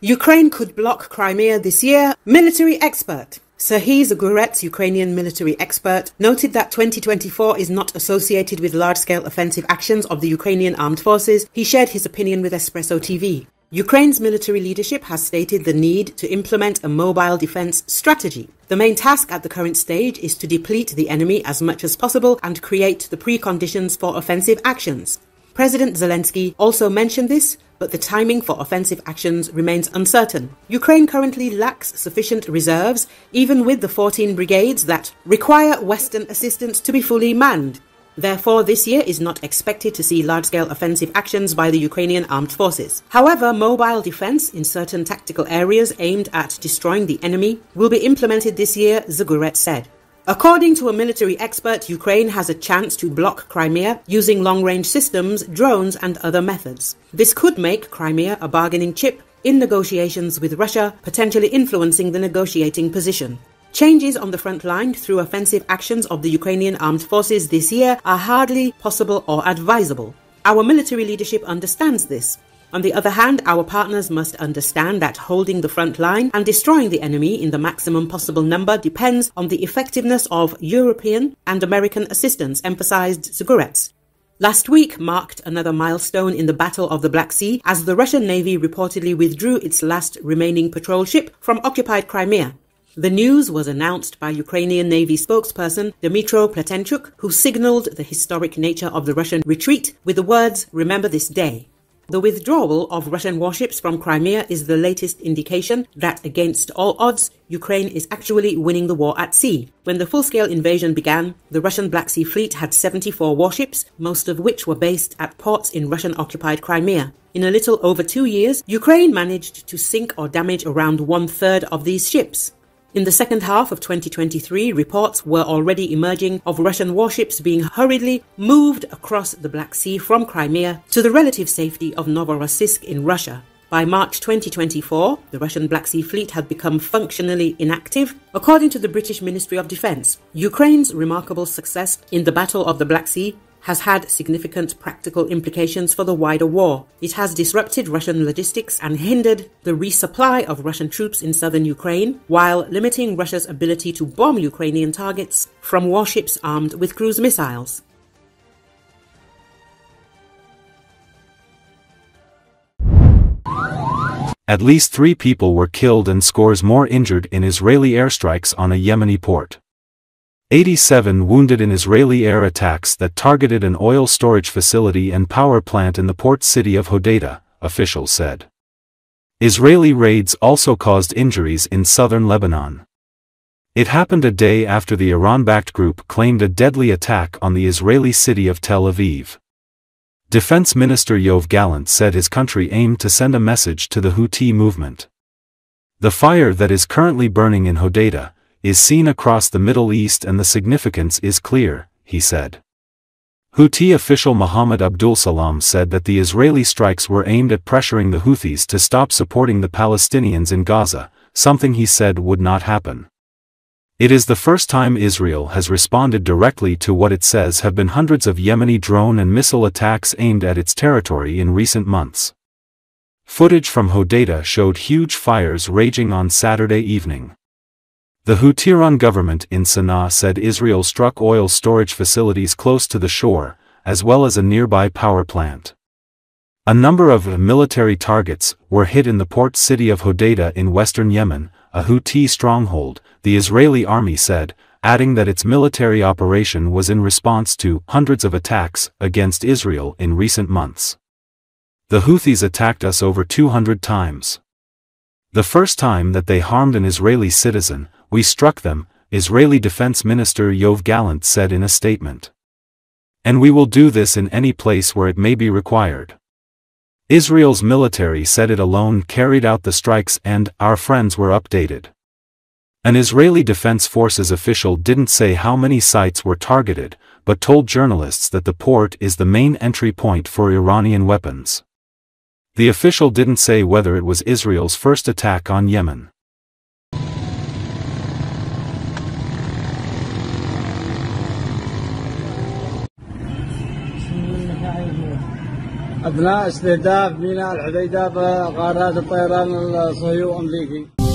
Ukraine could block Crimea this year, military expert. Serhiy Zgurets, Ukrainian military expert, noted that 2024 is not associated with large-scale offensive actions of the Ukrainian Armed Forces. He shared his opinion with Espresso TV. Ukraine's military leadership has stated the need to implement a mobile defense strategy. The main task at the current stage is to deplete the enemy as much as possible and create the preconditions for offensive actions. President Zelenskyy also mentioned this, but the timing for offensive actions remains uncertain. Ukraine currently lacks sufficient reserves, even with the 14 brigades that require Western assistance to be fully manned. Therefore, this year is not expected to see large-scale offensive actions by the Ukrainian Armed Forces. However, mobile defense in certain tactical areas aimed at destroying the enemy will be implemented this year, Zgurets said. According to a military expert, Ukraine has a chance to block Crimea using long-range systems, drones and other methods. This could make Crimea a bargaining chip in negotiations with Russia, potentially influencing the negotiating position. Changes on the front line through offensive actions of the Ukrainian Armed Forces this year are hardly possible or advisable. Our military leadership understands this. On the other hand, our partners must understand that holding the front line and destroying the enemy in the maximum possible number depends on the effectiveness of European and American assistance, emphasized Zgurets. Last week marked another milestone in the Battle of the Black Sea as the Russian Navy reportedly withdrew its last remaining patrol ship from occupied Crimea. The news was announced by Ukrainian Navy spokesperson Dmytro Pletenchuk, who signaled the historic nature of the Russian retreat with the words, "Remember this day." The withdrawal of Russian warships from Crimea is the latest indication that, against all odds, Ukraine is actually winning the war at sea. When the full-scale invasion began, the Russian Black Sea Fleet had 74 warships, most of which were based at ports in Russian-occupied Crimea. In a little over 2 years, Ukraine managed to sink or damage around one-third of these ships. In the second half of 2023, reports were already emerging of Russian warships being hurriedly moved across the Black Sea from Crimea to the relative safety of Novorossiysk in Russia. By March 2024, the Russian Black Sea Fleet had become functionally inactive, according to the British Ministry of Defence. Ukraine's remarkable success in the Battle of the Black Sea has had significant practical implications for the wider war. It has disrupted Russian logistics and hindered the resupply of Russian troops in southern Ukraine, while limiting Russia's ability to bomb Ukrainian targets from warships armed with cruise missiles. At least 3 people were killed and scores more injured in Israeli airstrikes on a Yemeni port. 87 wounded in Israeli air attacks that targeted an oil storage facility and power plant in the port city of Hodeidah, officials said. Israeli raids also caused injuries in southern Lebanon. It happened a day after the Iran-backed group claimed a deadly attack on the Israeli city of Tel Aviv. Defense Minister Yoav Gallant said his country aimed to send a message to the Houthi movement. The fire that is currently burning in Hodeidah is seen across the Middle East and the significance is clear, he said. Houthi official Muhammad Abdul Salam said that the Israeli strikes were aimed at pressuring the Houthis to stop supporting the Palestinians in Gaza, something he said would not happen. It is the first time Israel has responded directly to what it says have been hundreds of Yemeni drone and missile attacks aimed at its territory in recent months. Footage from Hodeidah showed huge fires raging on Saturday evening. The Houthi-run government in Sana'a said Israel struck oil storage facilities close to the shore, as well as a nearby power plant. A number of military targets were hit in the port city of Hodeidah in western Yemen, a Houthi stronghold, the Israeli army said, adding that its military operation was in response to hundreds of attacks against Israel in recent months. The Houthis attacked us over 200 times. The first time that they harmed an Israeli citizen, we struck them, Israeli Defense Minister Yoav Gallant said in a statement. And we will do this in any place where it may be required. Israel's military said it alone carried out the strikes and our friends were updated. An Israeli Defense Forces official didn't say how many sites were targeted, but told journalists that the port is the main entry point for Iranian weapons. The official didn't say whether it was Israel's first attack on Yemen. أثناء استهداف ميناء الحديدة بغارات الطيران الصهيوني الأمريكي.